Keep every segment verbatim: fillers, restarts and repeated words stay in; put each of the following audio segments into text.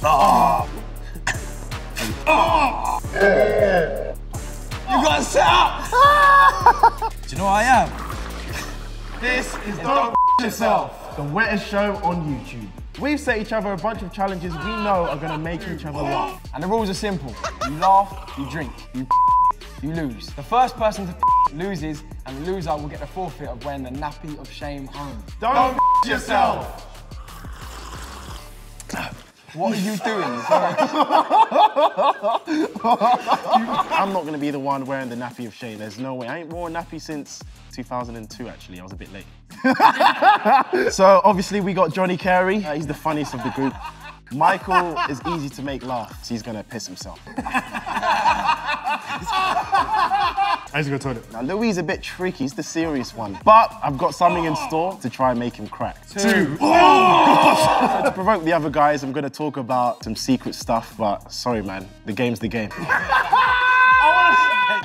Oh. Oh. Oh. You got out! Do you know what I am? This is Don't F Yourself, the wettest show on YouTube. We've set each other a bunch of challenges we know are going to make each other laugh. And the rules are simple. You laugh, you drink, you you lose. The first person to loses, and the loser will get the forfeit of wearing the nappy of shame home. Don't, Don't F yourself! What are you doing? I'm not going to be the one wearing the nappy of shame. There's no way. I ain't worn a nappy since two thousand two, actually. I was a bit late. So obviously we got Johnny Carey. Uh, he's the funniest of the group. Michael is easy to make laugh. So he's gonna piss himself. I just go to the toilet. Now Louis is a bit tricky. He's the serious one. But I've got something in store to try and make him crack. Two. Two. Oh, gosh. So to provoke the other guys, I'm gonna talk about some secret stuff. But sorry, man, the game's the game. I,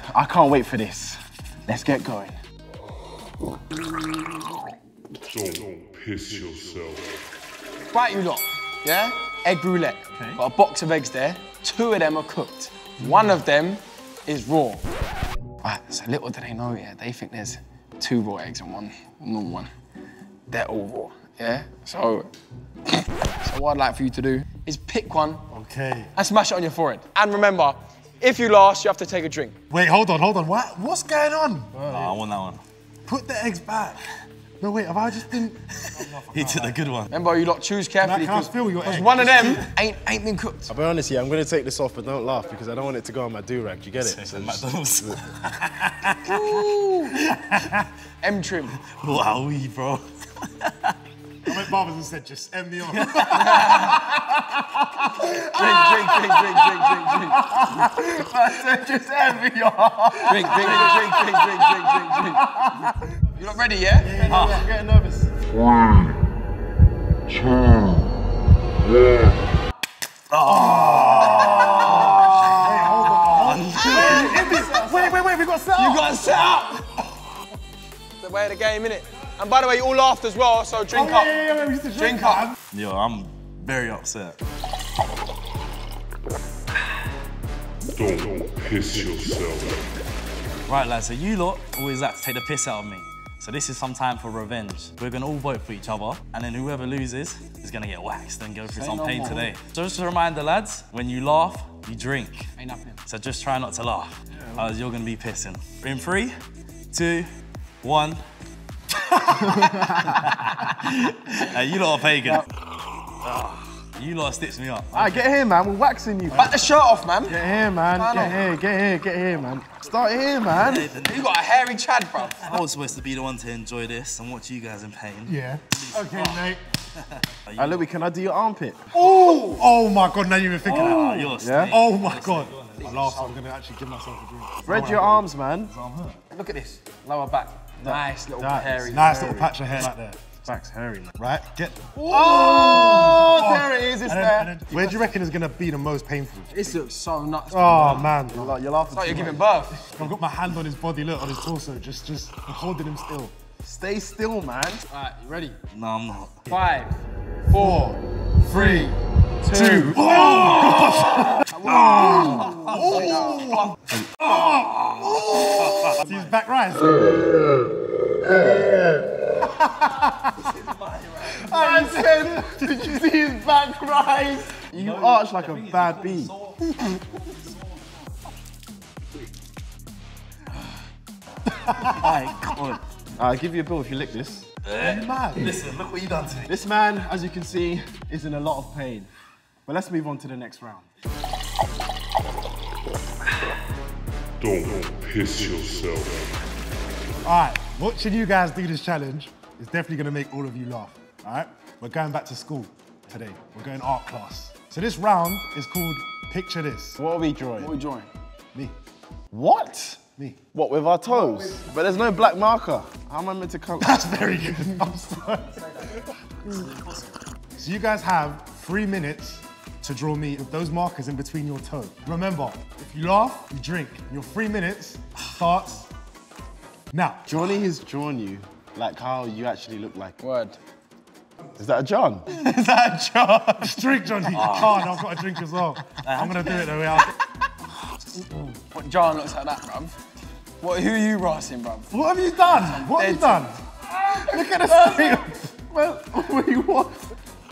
wanna... I can't wait for this. Let's get going. Don't piss yourself. Right, you lot, yeah? Egg roulette. Okay. Got a box of eggs there. Two of them are cooked. One of them is raw. Right, so little do they know, yeah? They think there's two raw eggs and one normal one. They're all raw, yeah? So, so what I'd like for you to do is pick one okay. and smash it on your forehead. And remember, if you last, you have to take a drink. Wait, hold on, hold on. What? What's going on? Oh, no, I want that one. Put the eggs back. No, wait, have I just been... He took the good one. Remember, you lot choose carefully. I can't feel your egg. Because one of them ain't, ain't been cooked. I'll be honest here, I'm going to take this off, but don't laugh, because I don't want it to go on my do-rag. Do you get it? So McDonald's. Ooh. M-trim. Wowie, bro. I went Barbers and said, just end me on. Drink, drink, drink, drink, drink, drink, drink. I said, just end me on. Drink, drink, drink, drink, drink, drink, drink, drink. You're not ready, yeah? Yeah, yeah, ah. yeah I'm getting nervous. One, two, yeah. Oh. Wait, wait, wait, we got set up. You got set up. It's the way of the game, innit? And by the way, you all laughed as well, so drink oh, up. Yeah, yeah, yeah. We used to drink, drink up. Yo, I'm very upset. Don't piss yourself. Right, lads, so you lot always like to take the piss out of me. So this is some time for revenge. We're going to all vote for each other, and then whoever loses is going to get waxed and go through Say some no pain more. today. So just to remind the lads, when you laugh, you drink. Ain't nothing. So just try not to laugh, otherwise yeah. you're going to be pissing. In three, two, one. Hey, you lot are pagan. Yep. Oh, you lot stitched me up. Okay. Alright, get here, man. We're waxing you. Back the shirt off, man. Get here, man. Get, get here, get here, get here, man. Start here, man. You got a hairy Chad, bro. I was supposed to be the one to enjoy this and watch you guys in pain. Yeah. Okay, oh. mate. Hey, Louis, can I do your armpit? Oh! Oh my God! Now you even thinking oh. that. You're yeah. Oh my That's God. Like, last I'm gonna actually give myself a drink. Spread oh, your right. arms, man. His arm hurt. Look at this. Lower back. Nice little nice. hairy. Nice hairy. little patch of hair back there. Back's hairy. Look. Right, get. Oh, oh, there it is, it's then, there. Where do you reckon is gonna be the most painful? This looks so nuts. Oh man, man. You're, like, you're laughing. It's like you're giving much. birth. I've got my hand on his body, look, on his torso, just, just holding him still. Stay still, man. All right, you ready? No, I'm not. Five, four, three, two. Oh, gosh. Oh. Oh. Oh. Oh. He's back right. I said, did you see his back rise? You no, arch like a bad bee. My God. I'll give you a bill if you lick this. Man. Listen, look what you done to me. This man, as you can see, is in a lot of pain. But let's move on to the next round. Don't piss yourself. All right, watching you guys do this challenge is definitely gonna make all of you laugh, all right? We're going back to school today. We're going art class. So this round is called Picture This. What are we drawing? What are we drawing? Me. What? Me. What, with our toes? Oh, with... But there's no black marker. How am I meant to cope? That's very good. I'm sorry. So you guys have three minutes to draw me with those markers in between your toes. Remember, if you laugh, you drink. Your three minutes starts now. Johnny has drawn you like how you actually look like. Word. Is that a John? Is that a John? Just drink, Johnny. Oh. Oh, no, I've got a drink as well. I'm going to do it though. Yeah. What John looks like that, bruv. What, who are you rassing, bruv? What have you done? What have you done? Look at us. Well, we what?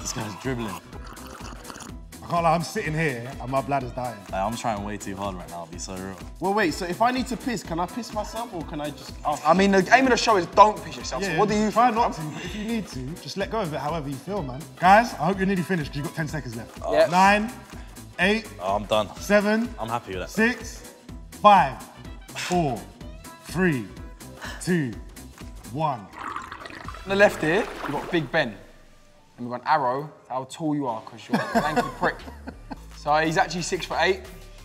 This guy's dribbling. I can't lie, I'm sitting here and my bladder's dying. Like, I'm trying way too hard right now, I'll be so real. Well, wait, so if I need to piss, can I piss myself or can I just... Oh, I mean, the aim of the show is don't piss yourself, yeah, so what do you... Try not to, but if you need to, just let go of it however you feel, man. Guys, I hope you're nearly finished because you've got ten seconds left. Oh. Yep. Nine, eight... Oh, I'm done. Seven... I'm happy with that. Six, five, four, three, two, one. On the left here, we've got Big Ben. And we've got an arrow, how tall you are, because you're a lanky prick. So he's actually six foot eight,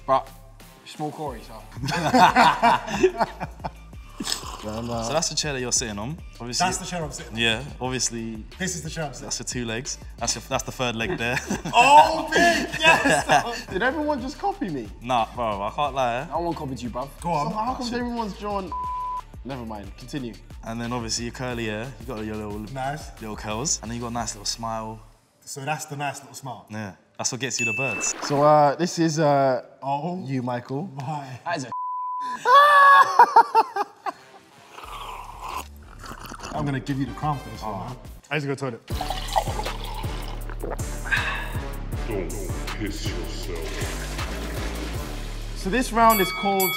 but small Corey, so. So that's the chair that you're sitting on. Obviously, that's the chair I'm sitting on. Yeah, obviously. This is the chair I'm sitting on. That's the two legs. That's, your, that's the third leg there. Oh, big, yes! Did everyone just copy me? Nah, bro, I can't lie. No one copied you, bruv. Go on. So how come everyone's drawn? Never mind, continue. And then obviously your curly hair, you got your little, nice. little curls, and then you got a nice little smile. So that's the nice little smile? Yeah, that's what gets you the birds. So uh, this is uh, oh. you, Michael. My. That is a I'm gonna give you the crown for this oh. one, man. I need to go to the toilet. Don't piss yourself. So this round is called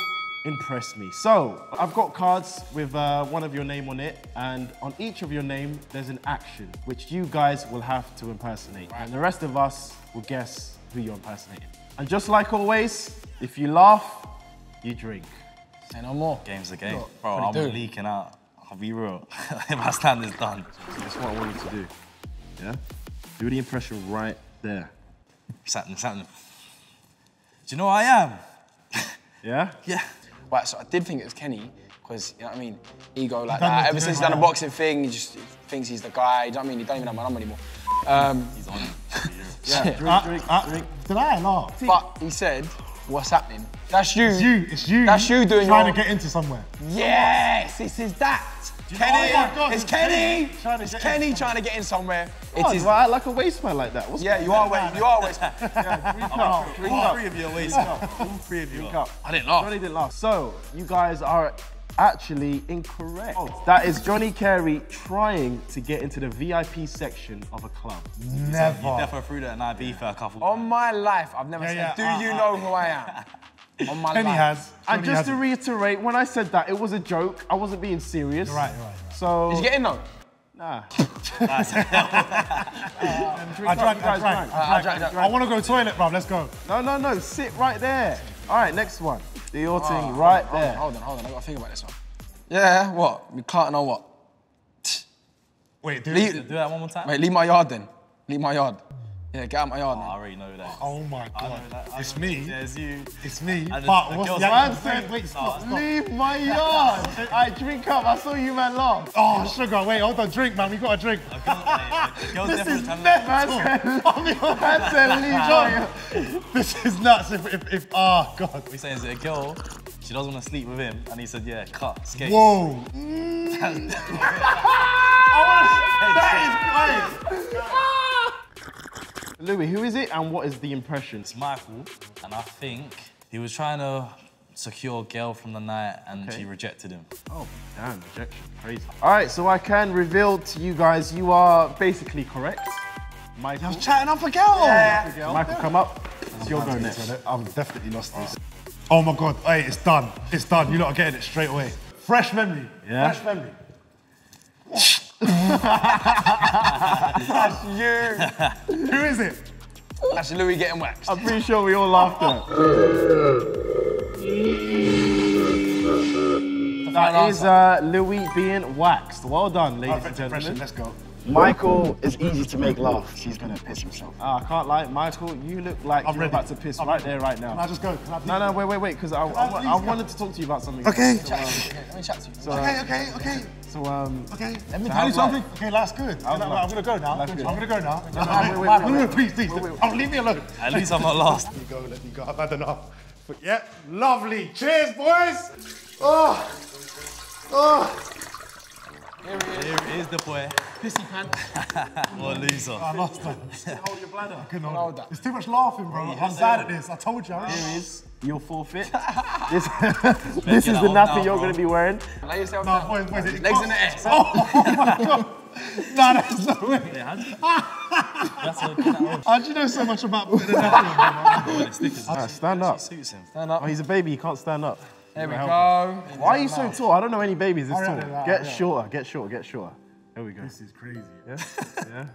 Impress Me. So, I've got cards with uh, one of your name on it, and on each of your name, there's an action, which you guys will have to impersonate. Right. And the rest of us will guess who you're impersonating. And just like always, if you laugh, you drink. Say no more. Game's the game. Yo, bro, I'm do? leaking out. I'll be real. My stand is done. That's what I want you to do. Yeah? Do the impression right there. It's happening, it's happening. Do you know who I am? Yeah? Yeah. Right, so I did think it was Kenny, because, you know what I mean, ego like that. Ever since he's done a boxing thing, he just thinks he's the guy, you know what I mean? He don't even have my number anymore. Um, he's on it. Yeah. Drink, uh, drink, uh, drink. Did I laugh? But he said, what's happening? That's you. It's you, it's you. That's you doing Trying your... to get into somewhere. Yes, this is that. Kenny, oh God, it's, it's Kenny. Kenny. Trying to it's Kenny trying to get in somewhere. God, it is. Why I like a waste man like that? What's yeah, you are waste. You are waste man. Yeah, drink drink up. All three of you are waste man. All three of you. Drink up. I didn't laugh. Johnny didn't laugh. So you guys are actually incorrect. Oh. That is Johnny Carey trying to get into the V I P section of a club. Never. You definitely threw that in I B for a couple. On my life, I've never yeah, said. Yeah, Do uh, you uh, know who I am? On my Kenny life. has. Johnny and just hasn't. to reiterate, when I said that, it was a joke. I wasn't being serious. You're right, you're right. You're right. So... Did you get in though? Nah. I drank, I drank. I want to go toilet, bruv. Let's go. No, no, no. Sit right there. All right, next one. Do your oh, thing right hold on, there. Hold on, hold on. I've got to think about this one. Yeah, what? We can't know what. Wait, do, leave, do that one more time? Wait, leave my yard then. Leave my yard. Yeah, get out of my yard. Oh, I already know that. Oh my God. It's me. Yeah, it's you. It's me. And but what's the answer? Wait, stop, stop. Leave my yard. I drink up. I saw you, man, laugh. Oh, sugar. Wait, hold on. Drink, man. We got a drink. This is never. I said, leave my yard. This is nuts. If, if, if, oh, God. We're saying, is it a girl? She doesn't want to sleep with him. And he said, yeah, cut, skate. Whoa. That is great. Louis, who is it and what is the impression? It's Michael, and I think he was trying to secure a girl from the night and okay. she rejected him. Oh, damn, rejection, crazy. All right, so I can reveal to you guys, you are basically correct. Michael. I was chatting up a girl. Yeah. Yeah. Michael, come up. It's your go next. I'm definitely lost this. Oh my God, hey, it's done. It's done, you're not getting it straight away. Fresh memory, yeah. fresh memory. That's you. Who is it? That's Louis getting waxed. I'm pretty sure we all laughed at it. That is uh, Louis being waxed. Well done, ladies Perfect and gentlemen. Let's go. Michael is easy to make laugh. He's gonna piss himself. Ah, I can't lie, Michael. You look like I'm you're ready. about to piss I'm right ready. there, right now. Can I just go? Can I no, no, wait, wait, wait, because I, I, I, I wanted to talk to you about something. Okay. So, um, okay, let me chat to you. So, okay, okay, okay. So um. Okay. Let me so tell you something. Life? Okay, that's good. I'm, I'm gonna go now. I'm gonna go now. No, no, wait, wait, wait, wait, wait. Please, please. Wait, wait, wait. Oh, leave me alone. At least I'm not lost. Let me go. Let me go. I've had enough. But yeah, lovely. Cheers, boys. Oh, oh. Here he is. Here is the boy. Pissy pants. What a loser. I lost him. Hold your bladder. I couldn't hold that. It's too much laughing, bro. I'm bad at this. I told you. Here is your forfeit. This, this is the nappy you're going to be wearing. Lay yourself down. No, boys, boys. Legs in the air. Oh, oh my God. No, that's not weird. How do you know so much about putting a nappy on? Stand up. Stand up. Oh, he's a baby. He can't stand up. There we go. Why are you so tall? I don't know any babies this tall. Get shorter, get shorter, get shorter. There we go. This is crazy. Yeah? Yeah?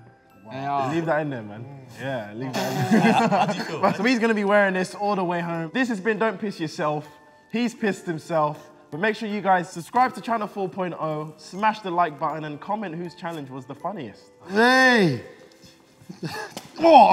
Wow. Leave that in there, man. Mm. Yeah, leave that in there. How do you feel, man? So he's going to be wearing this all the way home. This has been Don't Piss Yourself. He's pissed himself. But make sure you guys subscribe to Channel four point oh, smash the like button, and comment whose challenge was the funniest. Hey! Oh!